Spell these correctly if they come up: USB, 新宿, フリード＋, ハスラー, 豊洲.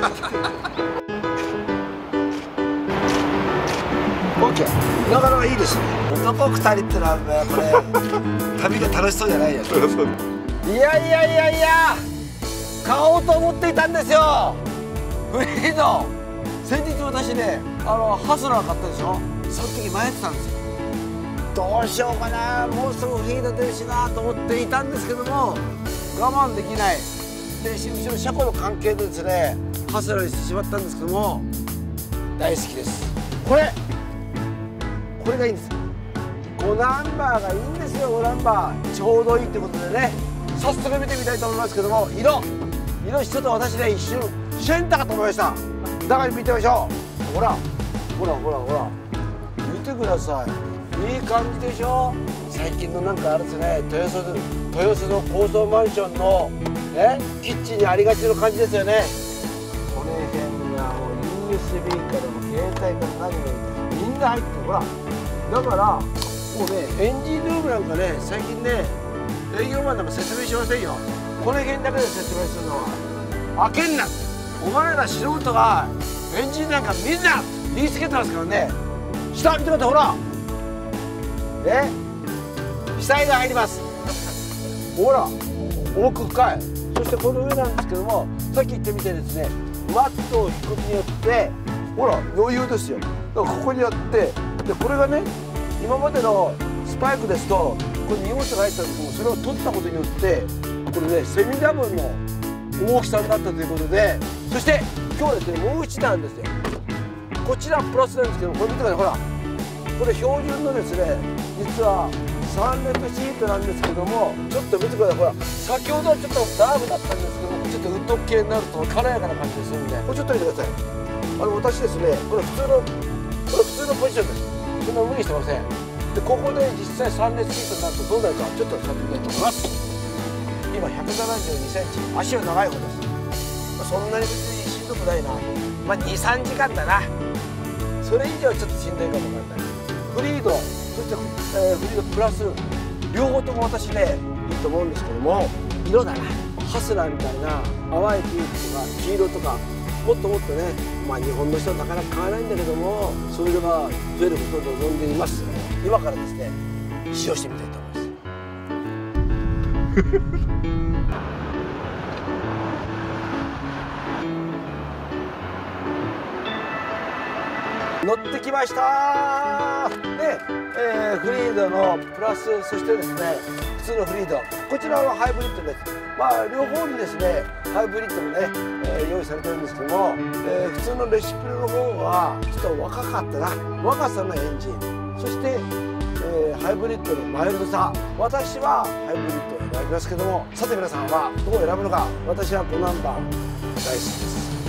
OK、なかなかいいですね。男2人ってのはね、これ旅が楽しそうじゃないよ。いやいやいやいや、買おうと思っていたんですよ、フリード。先日私ね、ハスラー買ったでしょ。その時迷ってたんですよ、どうしようかな、もうすぐフリード出るしなと思っていたんですけども、我慢できないで、新宿の車庫の関係でですね、ハスラーにしてしまったんですけども、大好きです。これがいいんですよ、5ナンバーがいいんですよ。5ナンバーちょうどいいってことでね、早速見てみたいと思いますけども、色ちょっと私ね、一瞬シェンタかと思いました。だから見てみましょう。ほらほらほらほら、見てください、いい感じでしょ。最近のなんかあれですね、豊洲の高層マンションのね、キッチンにありがちな感じですよね。この辺がもう USB からも携帯から何もみんな入ってる。ほら、だからもうね、エンジンルームなんかね、最近ね、営業マンなんか説明しませんよ。この辺だけで説明するのは、開けんな、お前ら素人がエンジンなんか見んな言いつけてますからね。下見てください、ほらね、被災が入ります。ほら奥深い。そしてこの上なんですけども、さっき言ってみてですね、マットを引くことによって、ほら余裕ですよ。だからここにやって、でこれがね、今までのスパイクですと、これ荷物が入ったんですけども、それを取ったことによって、これね、セミダブルの大きさになったということで。そして今日はですね、もう一段ですね、こちらプラスなんですけども、これ見てください、ほらこれ標準のですね、実は300シートなんですけども、ちょっと見てください、ほら先ほどはちょっとダーブだったんですけども、ちょっとウッド系になると軽やかな感じでするんで、これちょっと見てください。私ですね、これ普通のポジションです。そんな無理してません。でここで実際3列シートになるとどうなるか、ちょっと使ってみたいと思います。今172センチ、足は長い方です。そんなに別にしんどくないな、まあ23時間だな、それ以上はちょっとしんどいかもわからない。フリード、そして、フリードプラス、両方とも私ね、いいと思うんですけども、色だな、ハスラーみたいな淡いピンクとか黄色とか、もっともっとね、まあ日本の人はなかなか買わないんだけども、そういうのが増えることを望んでいます。今からですね、使用してみたいと思います。乗ってきました。で、フリードのプラス、そしてですね、普通のフリード、こちらはハイブリッドです。まあ両方にですね、ハイブリッドもね、用意されてるんですけども、普通のレシピの方はちょっと若かったな、若さのエンジン、そして、ハイブリッドのマイルドさ、私はハイブリッドを選びますけども、さて皆さんはどう選ぶのか。私は5ナンバー大好きです。